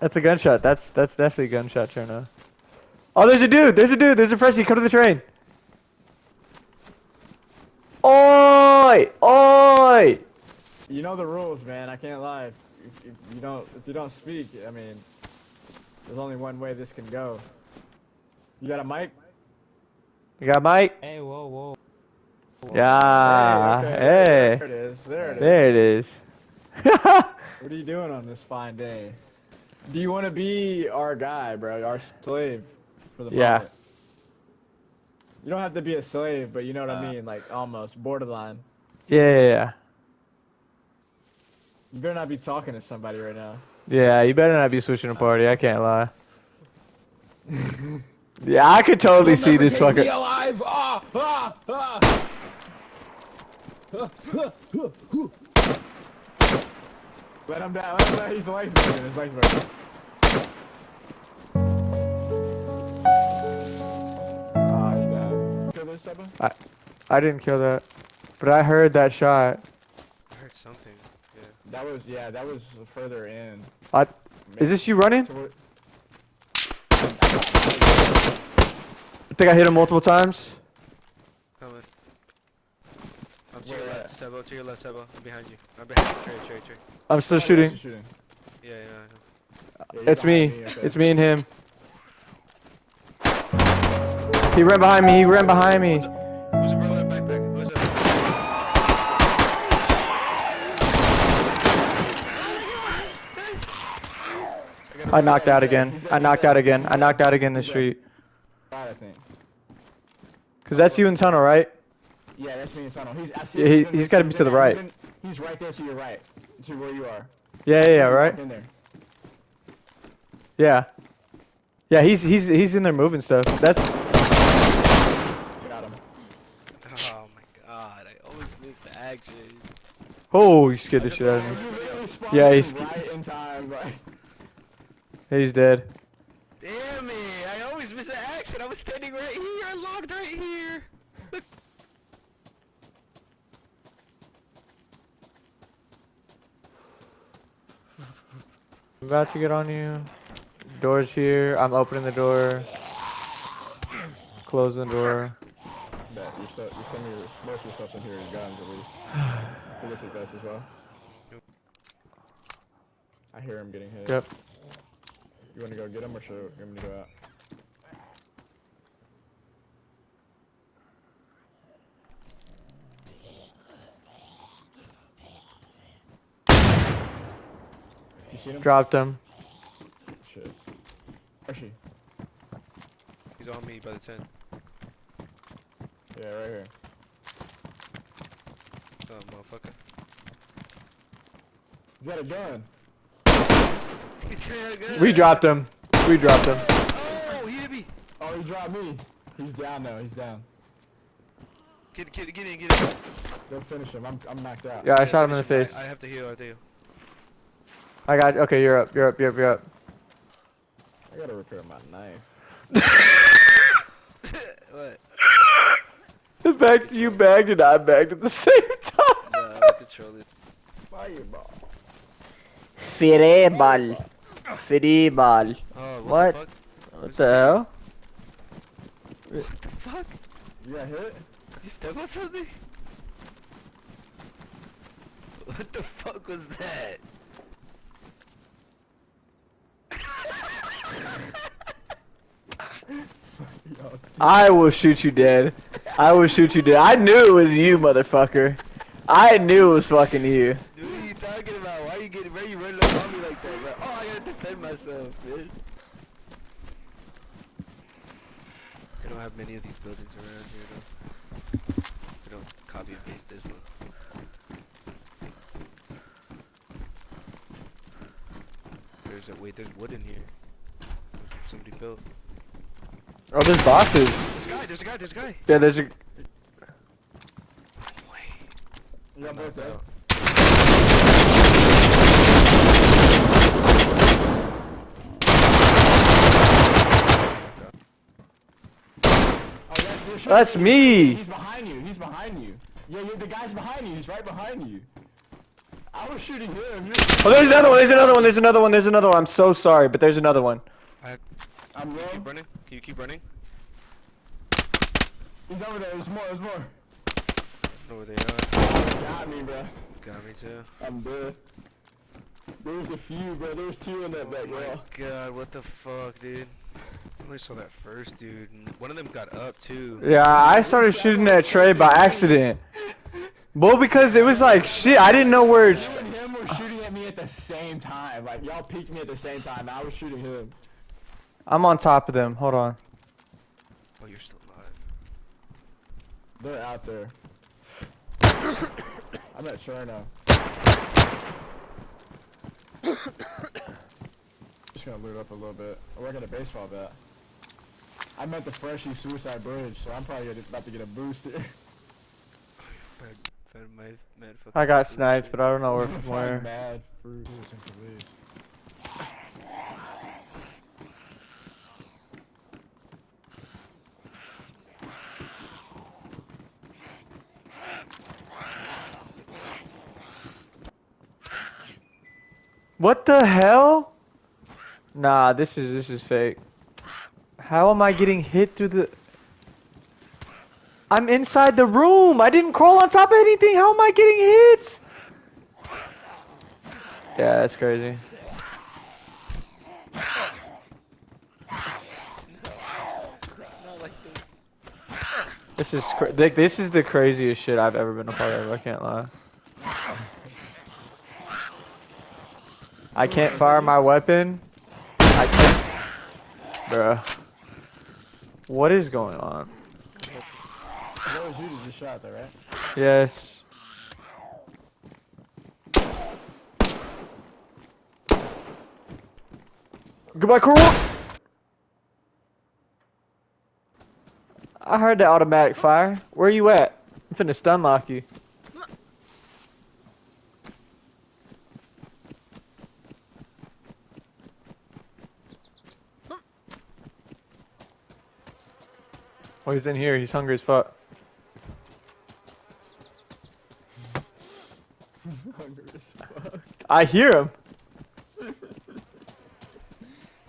That's a gunshot. That's definitely a gunshot, Cherno. Oh, there's a dude! There's a dude! There's a freshie! Come to the train! Oi! Oi! You know the rules, man. I can't lie. If you don't speak, I mean, there's only one way this can go. You got a mic? You got a mic? Hey, whoa, whoa. Whoa. Yeah. Hey, okay. Hey. There it is. There it is. What are you doing on this fine day? Do you want to be our guy, bro? Our slave for the profit? You don't have to be a slave, but you know what I mean? Like, almost. Borderline. Yeah. You better not be talking to somebody right now. Yeah, you better not be switching a party. I can't lie. Yeah, I could totally see this fucker. Alive. Ah, ah, ah. Let him down. Let him down. He's the legs broken. His legs broken. Ah, he died. Kill those seven? I didn't kill that, but I heard that shot. I heard something. Yeah. That was further in. Is this you running? I think I hit him multiple times. Coming. I'm to your left, Sebo. To your left, Sebo. I'm behind you. I'm behind you. Trey. I'm still shooting. Yeah, I know. Yeah, it's me. Okay. It's me and him. He ran behind me. Who's the brother backpack? Who's up? I knocked out again this street. I think. Cause that's you in tunnel, right? Yeah, that's me in tunnel. He's gotta be to the right. He's right there to your right, to where you are. Yeah, right. In there. Yeah, he's in there moving stuff. That's. Got him. Oh my god! I always miss the action. Oh, you scared the shit out of me. Yeah, he's. Right in time, like. He's dead. Damn it! I always miss the action. I was standing right here, locked right here. Look. I'm about to get on you. Door's here. I'm opening the door. Closing the door. Bet you're sending most of your stuff in here and guns at least. Illicit vests as well. I hear him getting hit. Yep. You wanna go get him or should you want me to go out? You seen him? Dropped him. Shit. Where's he? He's on me by the tent. Yeah, right here. Oh, motherfucker. He's got a gun. We dropped him. Oh, he hit me. Oh, he dropped me. He's down though. He's down. Get in. Don't finish him. I'm knocked out. Yeah, I shot him in the face. I have to heal. I got you. Okay, you're up. I gotta repair my knife. What? The fact you bagged and I bagged at the same time. No, I control it. Fireball. Fireball. Oh, what? What the hell? What the fuck? You got hit? Did you step on something? What the fuck was that? I will shoot you dead. I knew it was you, motherfucker. I knew it was fucking you. Dude, what are you talking about? Why are you getting ready to run up on me like that? Like, oh, I gotta defend myself, bitch. I don't have many of these buildings around here, though. I don't copy and paste this one. There's wood in here. Somebody built. Oh, there's boxes. There's a guy. Yeah, there's a... Yeah, both out. That's me! He's behind you, Yeah, the guy's behind you, he's right behind you. I was shooting him. Oh, there's another one. There's another one. There's another one. There's another one. I'm so sorry, but there's another one. I'm low. Keep running. Can you keep running? He's over there. There's more. There's more. I don't know where they are. Got me, bro. Got me too. I'm dead. There's a few, bro. There's two in that back wall. Oh my god, what the fuck, dude? I only saw that first dude. One of them got up too. Yeah, I started shooting that Trey by accident. Well, because it was like shit. I didn't know where. You and him were shooting at me at the same time. Like y'all peeked me at the same time. I was shooting him. I'm on top of them. Hold on. Oh, you're still alive. They're out there. I'm not sure now. Just gonna loot up a little bit. I work at a baseball bat. I'm at the Freshie Suicide Bridge, so I'm probably about to get a boost here. I got sniped, but I don't know where from where. Mad fruit. What the hell? Nah, this is fake. How am I getting hit through the? I'm inside the room. I didn't crawl on top of anything. How am I getting hit? Yeah, that's crazy. This is the craziest shit I've ever been a part of. I can't lie. I can't fire my weapon. I can't. Bruh. What is going on? That was you that just shot there, right? Yes. Goodbye, Coral! I heard the automatic fire. Where are you at? I'm finna stun lock you. Oh, he's in here. He's hungry as fuck. Hungry as fuck. I hear him.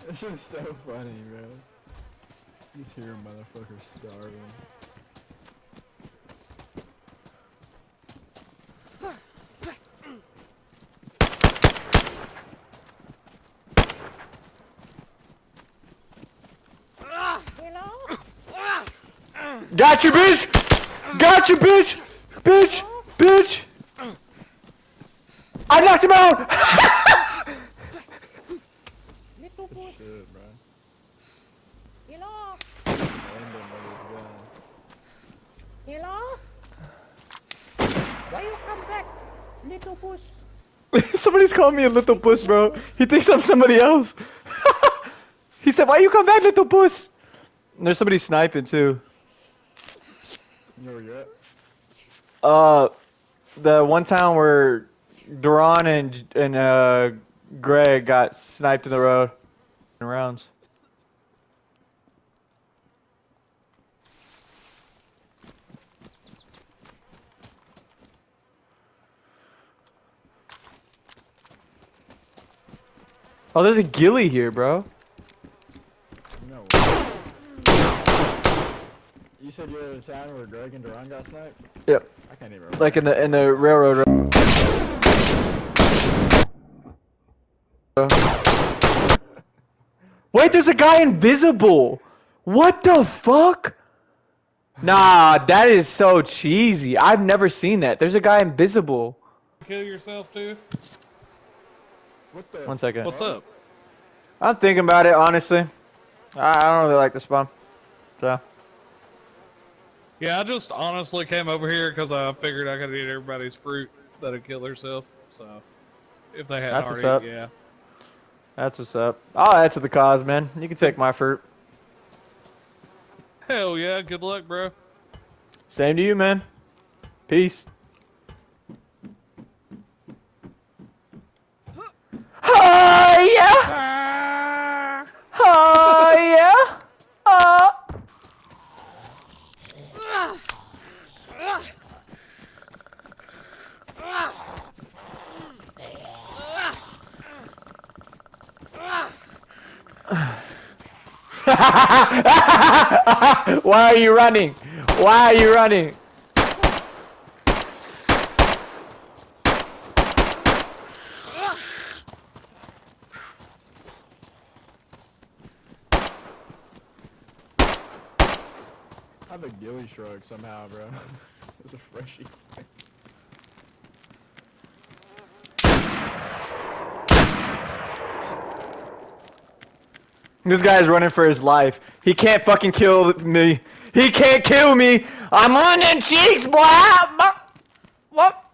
That's just so funny, bro. You just hear a motherfucker starving. Got you, bitch! Got you, bitch! Bitch! Bitch! I knocked him out! Good shit, bro. You know? You know? Why you come back, little push? Somebody's calling me a little push, bro. He thinks I'm somebody else. He said, why you come back, little push? And there's somebody sniping, too. Where you at? The one town where Duran and Greg got sniped in the road in rounds. Oh, there's a ghillie here, bro. You said you were in a town where Greg and Duran got sniped? Yep. I can't even remember. Like in the railroad. Wait, there's a guy invisible! What the fuck? Nah, that is so cheesy. I've never seen that. There's a guy invisible. Kill yourself, dude. What the? 1 second. What's up? I'm thinking about it, honestly. I don't really like this spawn. So. Yeah, I just honestly came over here because I figured I could eat everybody's fruit that would kill herself. So, if they hadn't already, yeah. That's what's up. I'll add to the cause, man. You can take my fruit. Hell yeah, good luck, bro. Same to you, man. Peace. Oh, yeah! Oh, yeah! Oh! Why are you running? Why are you running? I have a ghillie shrug somehow, bro. It's a freshie. This guy's running for his life. He can't fucking kill me. He can't kill me. I'm on the cheeks, boy. What?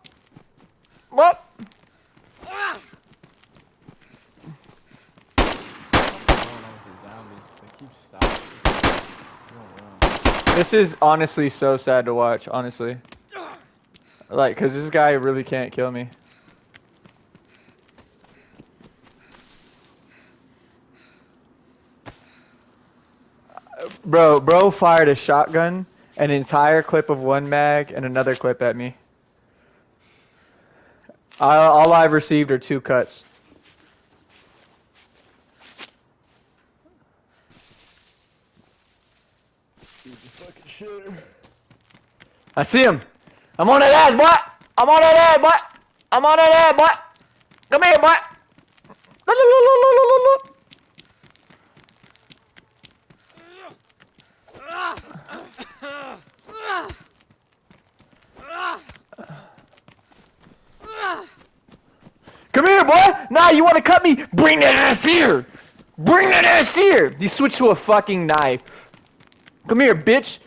What? This is honestly so sad to watch, honestly. Like, cause this guy really can't kill me. Bro fired a shotgun, an entire clip of one mag, and another clip at me. All I've received are 2 cuts. I see him! I'm on that ass, boy! I'm on that ass, boy! I'm on that ass, boy! Come here, boy! Look. Come here, boy! Nah, you wanna cut me? Bring that ass here! Bring that ass here! You switch to a fucking knife. Come here, bitch!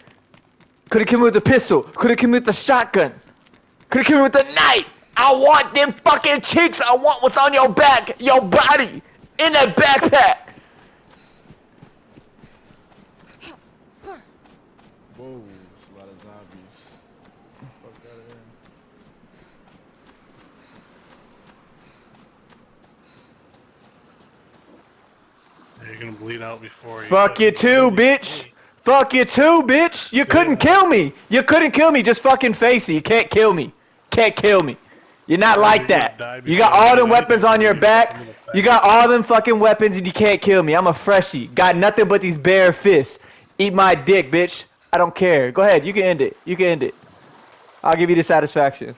Could've killed me with a pistol. Could've killed me with a shotgun. Could've killed me with a knife! I want them fucking cheeks! I want what's on your back, your body, in that backpack! Whoa, there's a lot of zombies. Fuck out of here. You're gonna bleed out before you. Fuck you too, bitch! Fuck you too, bitch! You couldn't kill me! You couldn't kill me! Just fucking face it. You can't kill me. Can't kill me. You're not like that. You got all them weapons on your back. You got all them fucking weapons and you can't kill me. I'm a freshie. Got nothing but these bare fists. Eat my dick, bitch. I don't care. Go ahead. You can end it. You can end it. I'll give you the satisfaction.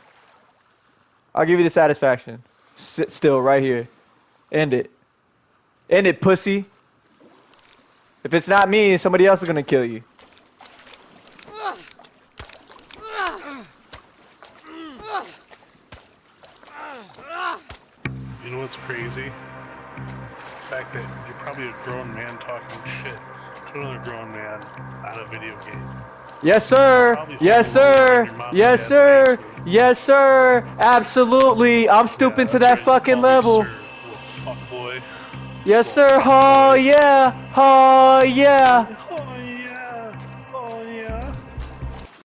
I'll give you the satisfaction. Sit still right here. End it. End it, pussy. If it's not me, somebody else is gonna kill you. You know what's crazy? The fact that you're probably a grown man talking shit. Another grown man on a video game. Yes, sir. Yes, sir. Yes, sir. Yes, sir. Absolutely. I'm stooping to that fucking level. Yes, sir. Oh, yeah. Oh, yeah.